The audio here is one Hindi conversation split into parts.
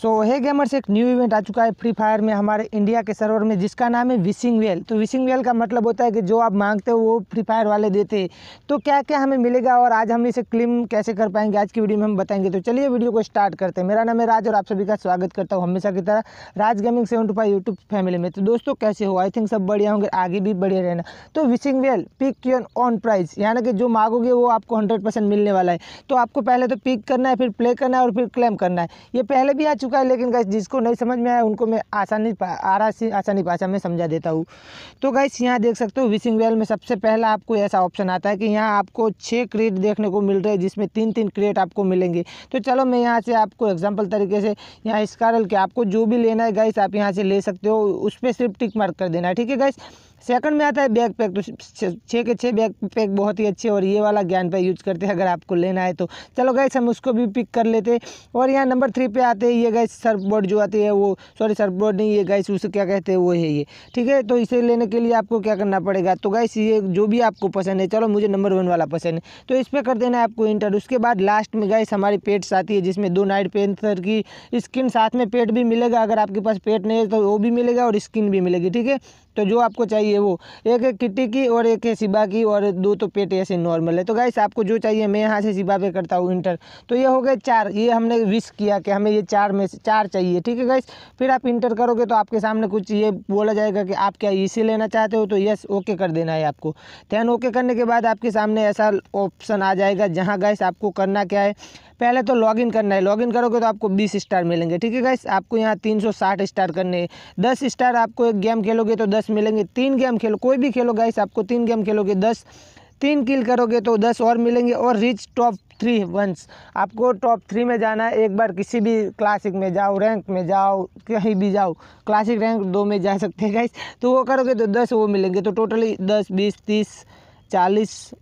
सो हे गेमर्स, एक न्यू इवेंट आ चुका है फ्री फायर में हमारे इंडिया के सर्वर में, जिसका नाम है विशिंग वेल। तो विशिंग वेल का मतलब होता है कि जो आप मांगते हो वो फ्री फायर वाले देते हैं। तो क्या क्या हमें मिलेगा और आज हम इसे क्लेम कैसे कर पाएंगे, आज की वीडियो में हम बताएंगे। तो चलिए वीडियो को स्टार्ट करते हैं। मेरा नाम है राज और आप सभी का स्वागत करता हूँ हमेशा की तरह Raj gaming 7 to 5 YouTube family में। तो दोस्तों कैसे हो, आई थिंक सब बढ़िया होंगे, आगे भी बढ़िया रहना। तो wishing well pick your on price, यानी कि जो मांगोगे वो आपको 100% मिलने वाला है। तो आपको पहले तो पिक करना है, फिर प्ले करना है और फिर क्लेम करना है। ये पहले भी आ चुका है, लेकिन गाइस जिसको नहीं समझ में आया उनको मैं आसानी भाषा में समझा देता हूँ। तो गाइस यहाँ देख सकते हो विशिंग वेल में सबसे पहला आपको ऐसा ऑप्शन आता है कि यहाँ आपको 6 क्रेट देखने को मिल रहे हैं, जिसमें 3-3 क्रेट आपको मिलेंगे। तो चलो मैं यहाँ से आपको एग्जाम्पल तरीके से यहाँ इस कारण कि आपको जो भी लेना है गाइस आप यहाँ से ले सकते हो, उस पर सिर्फ टिक मार्क कर देना है, ठीक है गाइस। सेकंड में आता है बैक पैक। तो 6 के 6 बैक पैक बहुत ही अच्छे और ये वाला ज्ञान पे यूज करते हैं अगर आपको लेना है तो। चलो गाइस हम उसको भी पिक कर लेते हैं। और यहाँ नंबर 3 पे आते हैं ये गाइस सर्फ बोर्ड जो आती है वो, सॉरी सर्फ बोर्ड नहीं, ये गाइस उसे क्या कहते हैं वो है ये, ठीक है। तो इसे लेने के लिए आपको क्या करना पड़ेगा, तो गाइस ये जो भी आपको पसंद है, चलो मुझे नंबर 1 वाला पसंद है तो इस पर कर देना है आपको इंटर। उसके बाद लास्ट में गाइस हमारी पेट्स आती है, जिसमें 2 नाइट पेंथर की स्किन, साथ में पेट भी मिलेगा। अगर आपके पास पेट नहीं है तो वो भी मिलेगा और स्किन भी मिलेगी, ठीक है। तो जो आपको चाहिए वो एक है किटी की और एक है शिबा की और 2 तो पेट ऐसे नॉर्मल है। तो गाइस आपको जो चाहिए, मैं यहाँ से शिबा पे करता हूँ इंटर। तो ये हो गए 4, ये हमने विश किया कि हमें ये 4 में से 4 चाहिए, ठीक है गाइस। फिर आप इंटर करोगे तो आपके सामने कुछ ये बोला जाएगा कि आप क्या इसे लेना चाहते हो, तो यस ओके कर देना है आपको। ध्यान ओके करने के बाद आपके सामने ऐसा ऑप्शन आ जाएगा जहाँ गाइस आपको करना क्या है, पहले तो लॉगिन करना है। लॉगिन करोगे तो आपको 20 स्टार मिलेंगे, ठीक है गाइस। आपको यहाँ 360 स्टार करने हैं। 10 स्टार आपको एक गेम खेलोगे तो 10 मिलेंगे, 3 गेम खेलो, कोई भी खेलो गाइस, आपको 3 गेम खेलोगे 10, 3 किल करोगे तो 10 और मिलेंगे। और रीच टॉप 3 वंस, आपको टॉप 3 में जाना है एक बार, किसी भी क्लासिक में जाओ, रैंक में जाओ, कहीं भी जाओ, क्लासिक रैंक 2 में जा सकते हैं गाइस। तो वो करोगे तो 10 वो मिलेंगे। तो टोटली 10, 20, 30,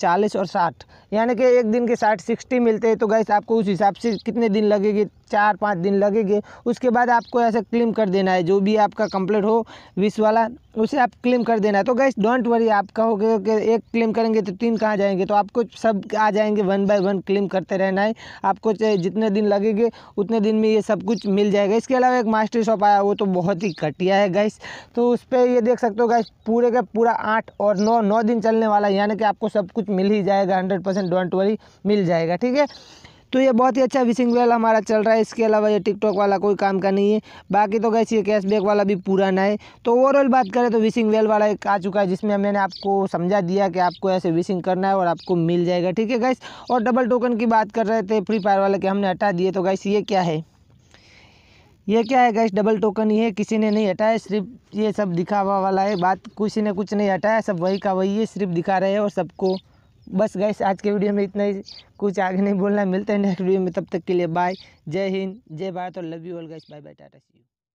40 और 60, यानी कि एक दिन के 60-60 मिलते हैं। तो गाइस आपको उस हिसाब से कितने दिन लगेंगे, 4-5 दिन लगेंगे। उसके बाद आपको ऐसा क्लेम कर देना है, जो भी आपका कंप्लीट हो विश वाला उसे आप क्लेम कर देना है। तो गाइस डोंट वरी, आप कहोगे कि एक क्लेम करेंगे तो 3 कहाँ जाएंगे, तो आपको सब आ जाएंगे, 1 by 1 क्लेम करते रहना है। आपको चाहे जितने दिन लगेंगे उतने दिन में ये सब कुछ मिल जाएगा। इसके अलावा एक मास्टरी शॉप आया, वो तो बहुत ही घटिया है गाइस। तो उस पर ये देख सकते हो गाइस पूरे का पूरा 8 और 9 दिन चलने वाला है, यानी कि आपको सब कुछ मिल ही जाएगा, 100% डोंट वरी मिल जाएगा, ठीक है। तो ये बहुत ही अच्छा विशिंग वेल हमारा चल रहा है। इसके अलावा ये टिकटॉक वाला कोई काम का नहीं है। बाकी तो गाइस ये कैशबैक वाला भी पुराना है। तो ओवरऑल बात करें तो विशिंग वेल वाला एक आ चुका है, जिसमें मैंने आपको समझा दिया कि आपको ऐसे विशिंग करना है और आपको मिल जाएगा, ठीक है गाइस। और डबल टोकन की बात कर रहे थे फ्री फायर वाले के, हमने हटा दिए। तो गाइस ये क्या है, ये क्या है गाइस, डबल टोकन ही है, किसी ने नहीं हटाया, सिर्फ ये सब दिखावा वाला है बात, किसी ने कुछ नहीं हटाया, सब वही का वही है, सिर्फ दिखा रहे हैं और सबको। बस गाइस आज के वीडियो में इतना ही, कुछ आगे नहीं बोलना। मिलते हैं नेक्स्ट वीडियो में, तब तक के लिए बाय, जय हिंद, जय भारत और love you all guys, bye bye, tata see you.